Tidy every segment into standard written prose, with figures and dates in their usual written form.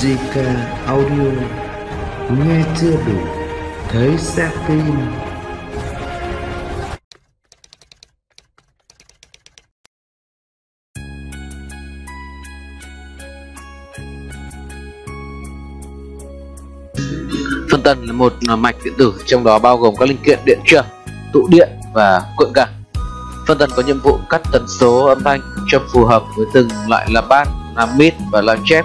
JK Audio, nghe chưa đủ, thấy sẽ tin. Phân tần là một mạch điện tử, trong đó bao gồm các linh kiện điện trở, tụ điện và cuộn cảng. Phân tần có nhiệm vụ cắt tần số âm thanh cho phù hợp với từng loại là bass, làm mid và làm chép.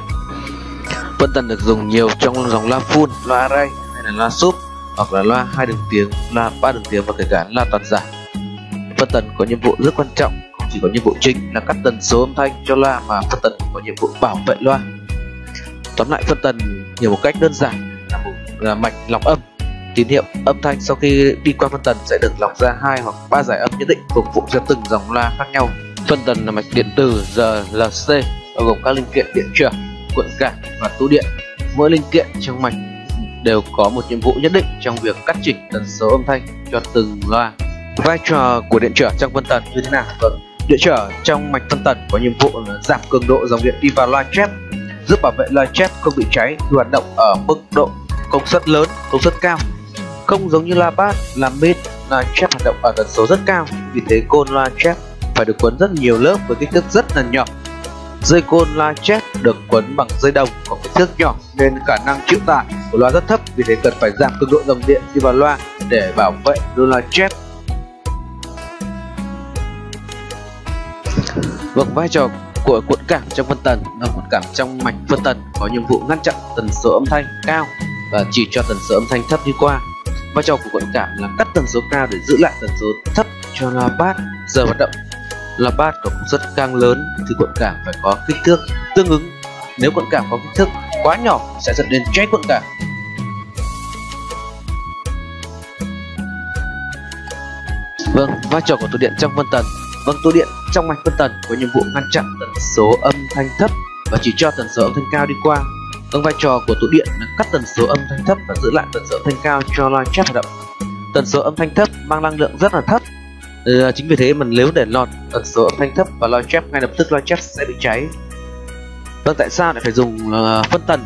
Phân tần được dùng nhiều trong dòng loa full, loa array hay là loa sub, hoặc là loa 2 đường tiếng, loa 3 đường tiếng và kể cả loa toàn giải. Phân tần có nhiệm vụ rất quan trọng, không chỉ có nhiệm vụ chính là cắt tần số âm thanh cho loa mà phân tần có nhiệm vụ bảo vệ loa. Tóm lại, phân tần hiểu một cách đơn giản là một mạch lọc âm. Tín hiệu âm thanh sau khi đi qua phân tần sẽ được lọc ra 2 hoặc 3 giải âm nhất định phục vụ cho từng dòng loa khác nhau. Phân tần là mạch điện tử RLC, bao gồm các linh kiện điện trở, cuộn cảng và tụ điện. Mỗi linh kiện trong mạch đều có một nhiệm vụ nhất định trong việc cắt chỉnh tần số âm thanh cho từng loa. Vai trò của điện trở trong phân tần như thế nào? Điện trở trong mạch phân tần có nhiệm vụ là giảm cường độ dòng điện đi vào loa chép, giúp bảo vệ loa chép không bị cháy khi hoạt động ở mức độ công suất lớn, công suất cao. Không giống như loa bass, loa mid, loa chép hoạt động ở tần số rất cao, vì thế côn loa chép phải được quấn rất nhiều lớp với kích thước rất là nhỏ. Dây côn loa chép được quấn bằng dây đồng có kích thước nhỏ nên khả năng chịu tải của loa rất thấp, vì thế cần phải giảm cường độ dòng điện đi vào loa để bảo vệ loa chép. Vâng, vai trò của cuộn cảng trong phân tần là cuộn cảng trong mạch phân tần có nhiệm vụ ngăn chặn tần số âm thanh cao và chỉ cho tần số âm thanh thấp đi qua. Vai trò của cuộn cảng là cắt tần số cao để giữ lại tần số thấp cho loa bass giờ hoạt động. Loa bass có công suất càng lớn thì cuộn cảng phải có kích thước tương ứng. Nếu cuộn cảng có kích thước quá nhỏ sẽ dẫn đến cháy cuộn cảng. Vâng, vai trò của tụ điện trong phân tần. Vâng, tụ điện trong mạch phân tần có nhiệm vụ ngăn chặn tần số âm thanh thấp và chỉ cho tần số âm thanh cao đi qua. Vâng, vai trò của tụ điện là cắt tần số âm thanh thấp và giữ lại tần số âm thanh cao cho loa chép hoạt động. Tần số âm thanh thấp mang năng lượng rất là thấp. Chính vì thế mà nếu để lọt tần số âm thanh thấp và loa chép, ngay lập tức loa chép sẽ bị cháy. Vâng, tại sao lại phải dùng phân tần?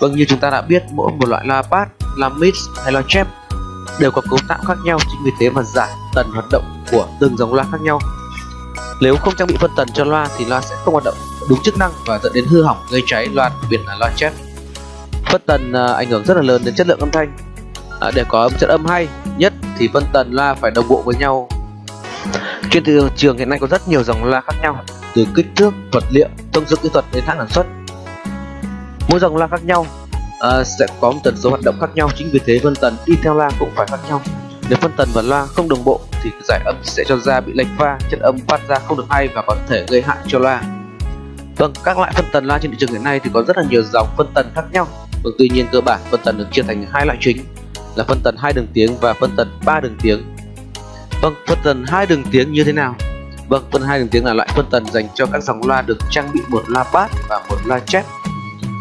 Vâng, như chúng ta đã biết, mỗi một loại loa bass, loa mid hay loa chép đều có cấu tạo khác nhau, chính vì thế mà giải tần hoạt động của từng dòng loa khác nhau. Nếu không trang bị phân tần cho loa thì loa sẽ không hoạt động đúng chức năng và dẫn đến hư hỏng gây cháy loa, đặc biệt là loa chép. Phân tần ảnh hưởng rất là lớn đến chất lượng âm thanh. Để có một chất âm hay nhất thì phân tần loa phải đồng bộ với nhau. Trên thị trường hiện nay có rất nhiều dòng loa khác nhau, từ kích thước, vật liệu, thông số kỹ thuật đến hãng sản xuất. Mỗi dòng loa khác nhau sẽ có một tần số hoạt động khác nhau, chính vì thế phân tần đi theo loa cũng phải khác nhau. Nếu phân tần và loa không đồng bộ thì giải âm sẽ cho ra bị lệch pha, chất âm phát ra không được hay và có thể gây hại cho loa. Vâng, các loại phân tần loa trên thị trường hiện nay thì có rất là nhiều dòng phân tần khác nhau. Vâng, tuy nhiên cơ bản phân tần được chia thành hai loại chính là phân tần 2 đường tiếng và phân tần 3 đường tiếng. Vâng, phân tần 2 đường tiếng như thế nào? Vâng, phân 2 đường tiếng là loại phân tần dành cho các dòng loa được trang bị một loa bass và một loa chép.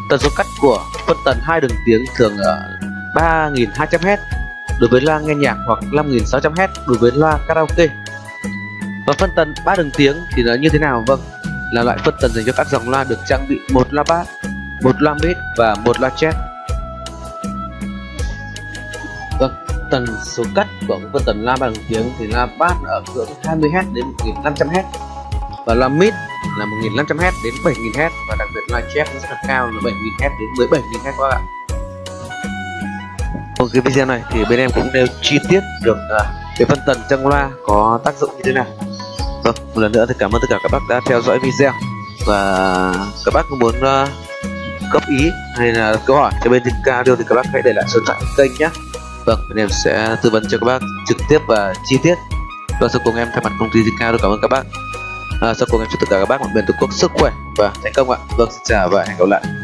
Tần số cắt của phân tần 2 đường tiếng thường ở 3200Hz đối với loa nghe nhạc hoặc 5600Hz đối với loa karaoke. Và phân tần 3 đường tiếng thì nó như thế nào? Vâng, là loại phân tần dành cho các dòng loa được trang bị một loa bass, một loa mid và một loa chép. Vâng, tần số cắt của phân tần loa 3 đường tiếng thì loa bass ở ngưỡng 20Hz đến 1500Hz và loa mid là 1500Hz đến 7000Hz và đặc biệt loa chép rất là cao là 7000Hz đến 17000Hz các bạn. Ở cái video này thì bên em cũng nêu chi tiết được cái phân tần trong loa có tác dụng như thế nào. Vâng, một lần nữa thì cảm ơn tất cả các bác đã theo dõi video, và các bác muốn góp ý hay là câu hỏi cho bên JK Audio thì các bác hãy để lại số điện thoại kênh nhé. Vâng, bên em sẽ tư vấn cho các bác trực tiếp và chi tiết. Và sau cùng em thay mặt công ty JK Audio cảm ơn các bác. Sau cùng em chúc tất cả các bác một miền Tổ quốc sức khỏe và thành công ạ. Vâng, xin chào và hẹn gặp lại.